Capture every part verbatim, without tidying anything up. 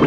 We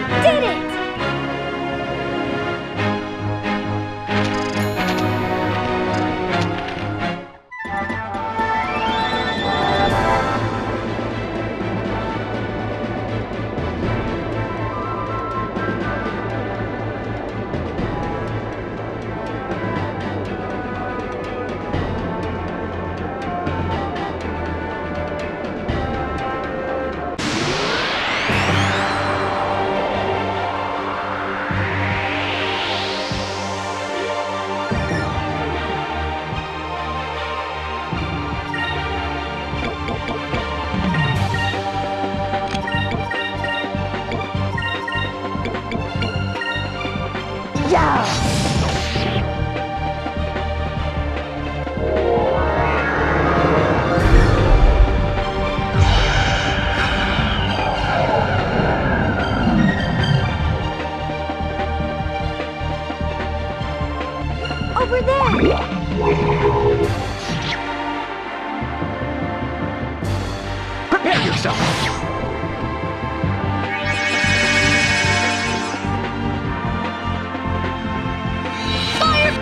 did it! Over there! Prepare yourself! Prepare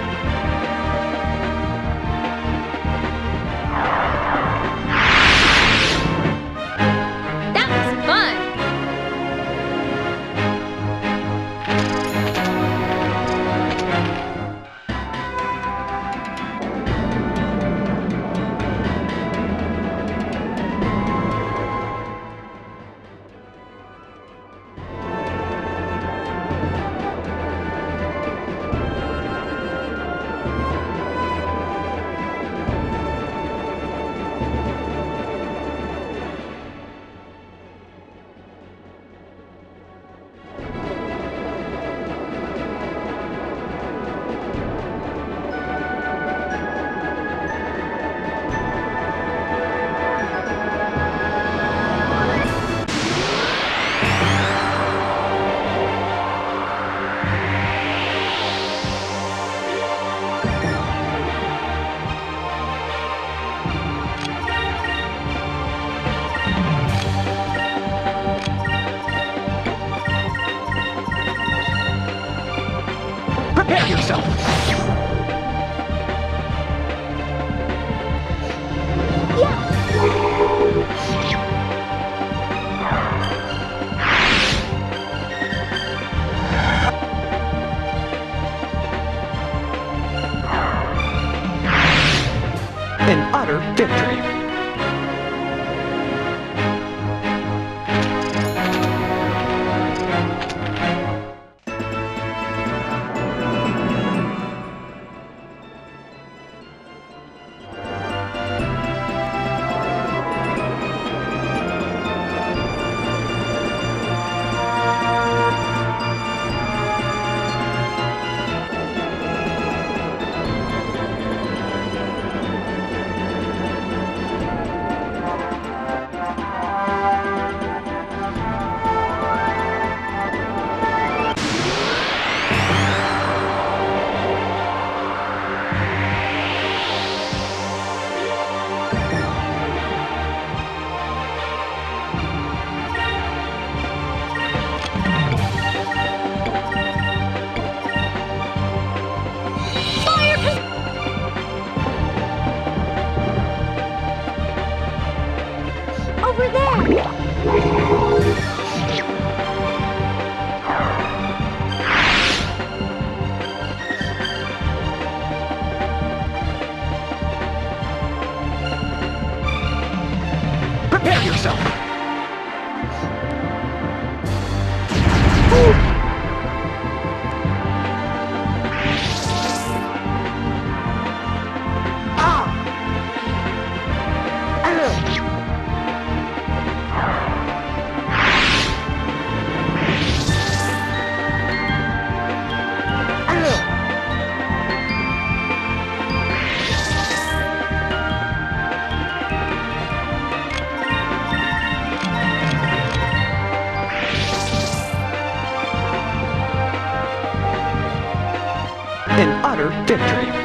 yourself! in utter victory.